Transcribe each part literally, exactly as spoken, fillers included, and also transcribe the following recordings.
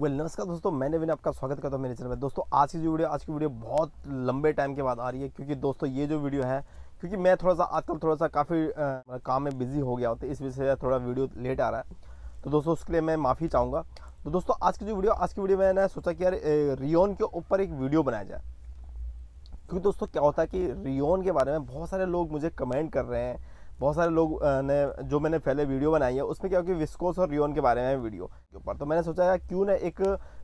Well नमस्कार दोस्तों, मैंने विनय आपका स्वागत करता हूँ मेरे चैनल में। दोस्तों आज की जो वीडियो आज की वीडियो बहुत लंबे टाइम के बाद आ रही है, क्योंकि दोस्तों ये जो वीडियो है, क्योंकि मैं थोड़ा सा आजकल थोड़ा सा काफ़ी काम में बिजी हो गया होता है, इस वजह से थोड़ा वीडियो लेट आ रहा है, तो दोस्तों उसके लिए मैं माफ़ी चाहूँगा। तो दोस्तों आज की जो वीडियो आज की वीडियो मैंने सोचा कि यार रेयॉन के ऊपर एक वीडियो बनाया जाए, क्योंकि दोस्तों क्या होता है कि रेयॉन के बारे में बहुत सारे लोग मुझे कमेंट कर रहे हैं, बहुत सारे लोग ने जो मैंने पहले वीडियो बनाई है उसमें क्या हो कि विस्कोस और रेयॉन के बारे में वीडियो के ऊपर, तो मैंने सोचा यार क्यों ना एक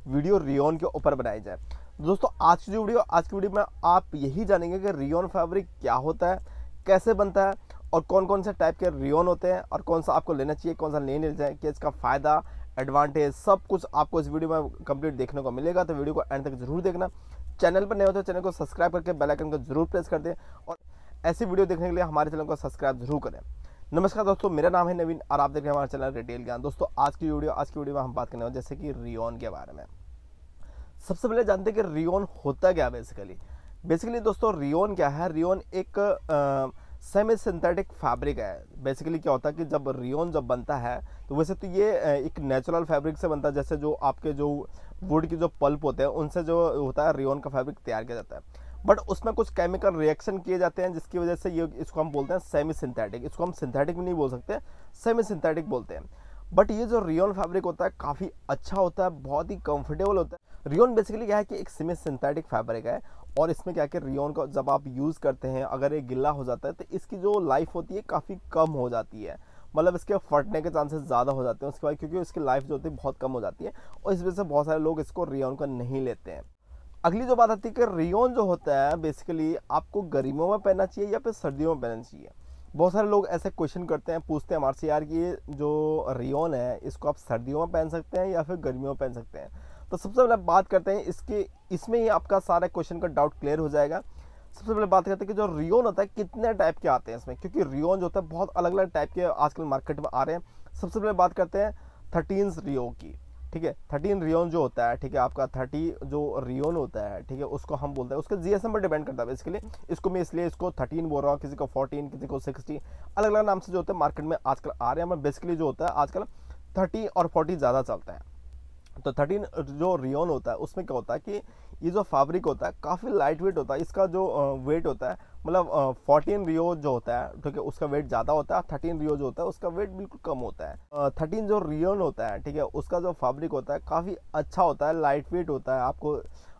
वीडियो रेयॉन के ऊपर बनाई जाए। दोस्तों आज की जो वीडियो आज की वीडियो में आप यही जानेंगे कि रेयॉन फैब्रिक क्या होता है, कैसे बनता है और कौन कौन से टाइप के रेयॉन होते हैं और कौन सा आपको लेना चाहिए, कौन सा लेना चाहिए, कि इसका फ़ायदा एडवांटेज सब कुछ आपको इस वीडियो में कंप्लीट देखने को मिलेगा। तो वीडियो को एंड तक जरूर देखना। चैनल पर नए होते चैनल को सब्सक्राइब करके बेल आइकन को जरूर प्रेस कर दें और ऐसी वीडियो देखने के लिए हमारे चैनल को सब्सक्राइब जरूर करें। नमस्कार दोस्तों, मेरा नाम है नवीन और आप देख रहे हैं हमारा चैनल रिटेल ज्ञान। दोस्तों आज की वीडियो आज की वीडियो में हम बात करने वाले जैसे कि रेयॉन के बारे में। सबसे पहले जानते हैं कि रेयॉन होता क्या बेसिकली। बेसिकली दोस्तों रेयॉन क्या है, रेयॉन एक सेमी सिंथेटिक फैब्रिक है। बेसिकली क्या होता है कि जब रेयॉन जब बनता है तो वैसे तो ये एक नेचुरल फैब्रिक से बनता है, जैसे जो आपके जो वुड की जो पल्प होते हैं उनसे जो होता है रेयॉन का फैब्रिक तैयार किया जाता है, बट उसमें कुछ केमिकल रिएक्शन किए जाते हैं जिसकी वजह से ये इसको हम बोलते हैं सेमी सिंथेटिक। इसको हम सिंथेटिक भी नहीं बोल सकते, सेमी सिंथेटिक बोलते हैं। बट ये जो रेयॉन फैब्रिक होता है काफ़ी अच्छा होता है, बहुत ही कंफर्टेबल होता है। रेयॉन बेसिकली क्या है कि एक सेमी सिंथेटिक फैब्रिक है और इसमें क्या है कि रेयॉन का जब आप यूज़ करते हैं, अगर ये गिला हो जाता है तो इसकी जो लाइफ होती है काफ़ी कम हो जाती है, मतलब इसके फटने के चांसेस ज़्यादा हो जाते हैं उसके बाद, क्योंकि इसकी लाइफ जो होती है बहुत कम हो जाती है और इस वजह से बहुत सारे लोग इसको रेयॉन का नहीं लेते हैं। अगली जो बात आती है कि रेयॉन जो होता है बेसिकली आपको गर्मियों में पहनना चाहिए या फिर सर्दियों में पहनना चाहिए। बहुत सारे लोग ऐसे क्वेश्चन करते हैं, पूछते हैं हमारे से यार कि जो रेयॉन है इसको आप सर्दियों में पहन सकते हैं या फिर गर्मियों में पहन सकते हैं। तो सबसे पहले बात करते हैं इसके, इसमें ही आपका सारा क्वेश्चन का डाउट क्लियर हो जाएगा। सबसे पहले बात करते हैं कि जो रेयॉन होता है कितने टाइप के आते हैं इसमें, क्योंकि रेयॉन जो होता है बहुत अलग अलग टाइप के आजकल मार्केट में आ रहे हैं। सबसे पहले बात करते हैं थर्टीन रेयॉन की, ठीक है। थर्टीन रेयॉन जो होता है, ठीक है, आपका थर्टी जो रेयॉन होता है, ठीक है, उसको हम बोलते हैं, उसके जीएसएम पर डिपेंड करता है बेसिकली। इसको मैं इसलिए इसको थर्टीन बोल रहा हूँ, किसी को फोर्टीन, किसी को सिक्सटी, अलग अलग नाम से जो होता है मार्केट में आजकल आ रहे हैं। मैं बेसिकली जो होता है आजकल थर्टी और फोर्टी ज़्यादा चलता है। तो थर्टीन जो रेयॉन होता है उसमें क्या होता है कि ये जो फैब्रिक होता है काफ़ी लाइट वेट होता है, इसका जो वेट होता है मतलब फोर्टीन रेयॉन जो होता है, ठीक है, उसका वेट ज़्यादा होता है। थर्टीन रेयॉन जो होता है उसका वेट बिल्कुल कम होता है। थर्टीन जो रेयॉन होता है, ठीक है, उसका जो फैब्रिक होता है काफ़ी अच्छा होता है, लाइट वेट होता है। आपको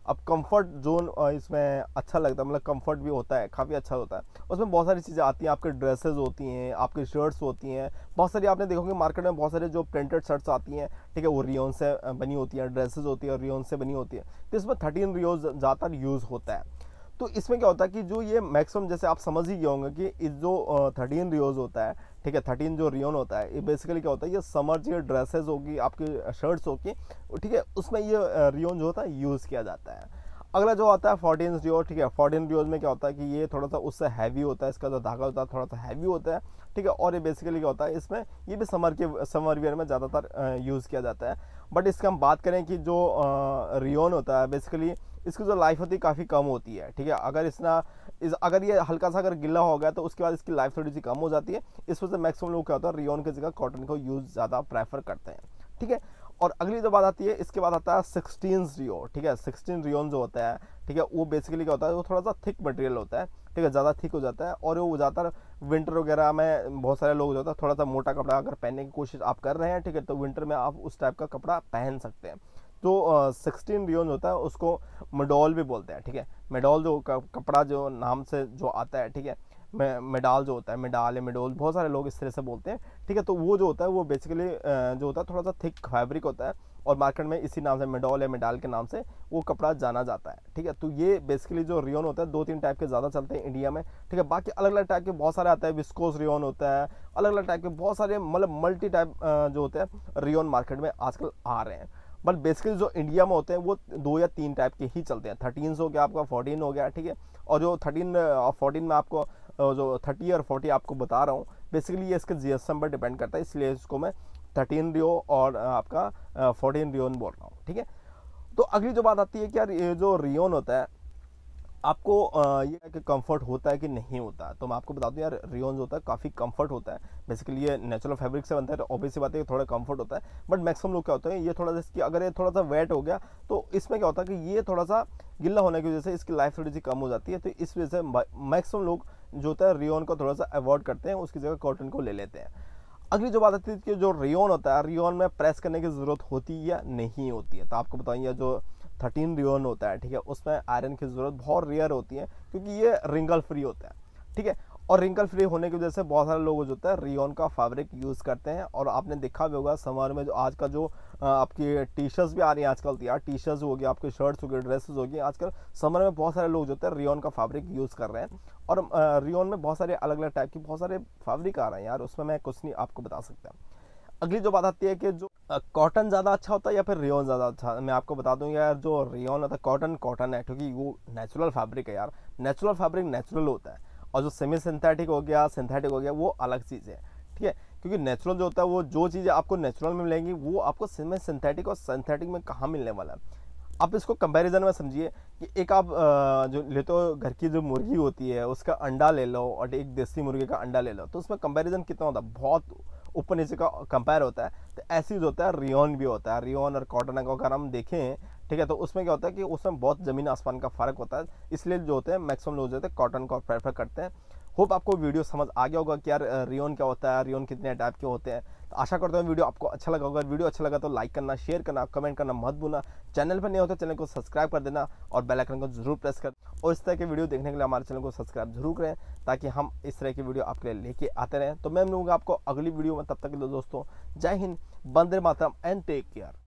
अब कंफर्ट जोन इसमें अच्छा लगता है, मतलब कंफर्ट भी होता है, काफ़ी अच्छा होता है। उसमें बहुत सारी चीज़ें आती हैं, आपके ड्रेसेस होती हैं, आपके शर्ट्स होती हैं, बहुत सारी आपने देखोगे मार्केट में बहुत सारे जो प्रिंटेड शर्ट्स आती हैं, ठीक है, वो रेयॉन से बनी होती है, ड्रेसेस होती है और रेयॉन से बनी होती है। तो इसमें थर्टीन रेयॉन ज़्यादातर यूज़ होता है। तो इसमें क्या होता है कि जो ये मैक्सिमम, जैसे आप समझ ही गए होंगे कि इस जो थर्टीन रेयॉन होता है, ठीक है, थर्टीन जो रेयॉन होता है, ये बेसिकली क्या होता है, ये समर जो ड्रेसेस होगी, आपकी शर्ट्स होगी, ठीक है, उसमें ये रेयॉन जो होता है यूज़ किया जाता है। अगला जो आता है फोर्टीन रेयॉन, ठीक है, फोर्टीन रेयॉन में क्या होता है कि ये थोड़ा सा उससे हैवी होता है, इसका जो धागा होता है थोड़ा सा हैवी होता है, ठीक है, और ये बेसिकली क्या होता है, इसमें ये भी समर के समर वियर में ज़्यादातर यूज़ किया जाता है। बट इसका हम बात करें कि जो रेयॉन होता है बेसिकली इसकी जो लाइफ होती है काफ़ी कम होती है, ठीक है। अगर इसना इस अगर ये हल्का सा अगर गिला हो गया तो उसके बाद इसकी लाइफ थोड़ी सी कम हो जाती है। इस वजह से मैक्सिमम लोग क्या होता है रेयॉन की जगह कॉटन को यूज़ ज़्यादा प्रेफर करते हैं, ठीक है। और अगली जो बात आती है, इसके बाद आता है सिक्सटीन रेयॉन, ठीक है। सिक्सटीन रेयॉन जो होता है, ठीक है, वो बेसिकली क्या होता है, वो थोड़ा सा थिक मटेरियल होता है, ठीक है, ज़्यादा थिक हो जाता है और वो ज़्यादातर विंटर वगैरह में बहुत सारे लोग जो होता है थोड़ा सा मोटा कपड़ा अगर पहनने की कोशिश आप कर रहे हैं, ठीक है, तो विंटर में आप उस टाइप का कपड़ा पहन सकते हैं। तो सिक्सटीन रेयॉन होता है उसको मेडॉल भी बोलते हैं, ठीक है। मेडॉल जो कपड़ा जो नाम से जो आता है, ठीक है, मेडाल जो होता है, मेडाल या मेडोल बहुत सारे लोग इस तरह से बोलते हैं, ठीक है। तो वो जो होता है वो बेसिकली जो होता है थोड़ा सा थिक फैब्रिक होता है और मार्केट में इसी नाम से मेडॉल या मेडाल के नाम से वो कपड़ा जाना जाता है, ठीक है। तो ये बेसिकली जो रेयॉन होता है दो तीन टाइप के ज़्यादा चलते हैं इंडिया में, ठीक है। बाकी अलग अलग टाइप के बहुत सारे आते हैं, विस्कोस रेयॉन होता है, अलग अलग टाइप के बहुत सारे, मतलब मल्टी टाइप जो होते हैं रेयॉन मार्केट में आजकल आ रहे हैं। बट बेसिकली जो इंडिया में होते हैं वो दो या तीन टाइप के ही चलते हैं। थर्टीन हो गया आपका, फोर्टीन हो गया, ठीक है। और जो थर्टीन और फोर्टीन में आपको जो थर्टी और फोर्टी आपको बता रहा हूँ बेसिकली ये इसके जीएसएम पर डिपेंड करता है, इसलिए इसको मैं थर्टीन रेयॉन और आपका फोर्टीन रेयॉन बोल रहा हूँ, ठीक है। तो अगली जो बात आती है कि यार ये जो रेयॉन होता है आपको ये कि कंफर्ट होता है कि नहीं होता, तो मैं आपको बता दूं यार रेयॉन जो होता है काफ़ी कंफर्ट होता है। बेसिकली ये नेचुरल फैब्रिक से बनता है, तो ऑब्वियस सी बात है कि थोड़ा कंफर्ट होता है। बट मैक्सिमम लोग क्या होते हैं, ये थोड़ा सा अगर ये थोड़ा सा वेट हो गया तो इसमें क्या होता है कि ये थोड़ा सा गिल्ला होने की वजह से इसकी लाइफ थोड़ी सी कम हो जाती है। तो इस वजह से मैक्सिमम लोग जो होता है रेयॉन को थोड़ा सा अवॉइड करते हैं, उसकी जगह कॉटन को ले लेते हैं। अगली जो बात आती है कि जो रेयॉन होता है, रेयॉन में प्रेस करने की ज़रूरत होती है या नहीं होती है, तो आपको बताइए जो थर्टीन रेयॉन होता है, ठीक है, उसमें आयरन की ज़रूरत बहुत रेयर होती है क्योंकि ये रिंकल फ्री होता है, ठीक है। और रिंकल फ्री होने की वजह से बहुत सारे लोग जो होता है रेयॉन का फैब्रिक यूज़ करते हैं। और आपने देखा भी होगा समर में जो आज का जो आपकी टी शर्ट्स भी आ रही हैं आजकल, यार टी शर्ट्स हो गई, आपके शर्ट्स हो गए, ड्रेसेस हो गई, आजकल समर में बहुत सारे लोग जो होते हैं रेयॉन का फैब्रिक यूज़ कर रहे हैं। और रेयॉन में बहुत सारे अलग अलग टाइप की बहुत सारे फैब्रिक आ रहे हैं यार, उसमें मैं कुछ नहीं आपको बता सकता। अगली जो बात आती है कि जो कॉटन ज़्यादा अच्छा होता है या फिर रेयॉन ज़्यादा अच्छा, मैं आपको बता दूं यार जो रेयॉन होता है कॉटन कॉटन है, क्योंकि वो नेचुरल फैब्रिक है यार, नेचुरल फैब्रिक नेचुरल होता है। और जो सेमी सिंथेटिक हो गया, सिंथेटिक हो गया, वो अलग चीज़ है, ठीक है, क्योंकि नेचुरल जो होता है वो जो चीज़ें आपको नेचुरल में मिलेंगी वो आपको सेमी सिंथेटिक और सिंथेटिक में कहाँ मिलने वाला है। आप इसको कंपैरिजन में समझिए कि एक आप जो लेते हो घर की जो मुर्गी होती है उसका अंडा ले लो और एक देसी मुर्गी का अंडा ले लो, तो उसमें कंपैरिजन कितना होता है, बहुत ऊपर नीचे का कंपेयर होता है। तो ऐसे जो होता है रेयॉन भी होता है, रेयॉन और कॉटन का अगर हम देखें, ठीक है, तो उसमें क्या होता है कि उसमें बहुत ज़मीन आसमान का फ़र्क होता है, इसलिए जो होते हैं मैक्सिमम लोग जो होते हैं कॉटन को प्रेफर करते हैं। होप आपको वीडियो समझ आ गया होगा कि यार रेयॉन क्या होता है, रेयॉन कितने टाइप के होते हैं। तो आशा करता हूँ वीडियो आपको अच्छा लगा होगा। वीडियो अच्छा लगा तो लाइक करना, शेयर करना, कमेंट करना मत भूलना। चैनल पर नहीं हो तो चैनल को सब्सक्राइब कर देना और बेल आइकन को जरूर प्रेस कर। और इस तरह के वीडियो देखने के लिए हमारे चैनल को सब्सक्राइब जरूर करें ताकि हम इस तरह की वीडियो आपके लिए लेके आते रहें। तो मैं मिलूंगा आपको अगली वीडियो में, तब तक के लिए दोस्तों जय हिंद, वंदे मातरम एंड टेक केयर।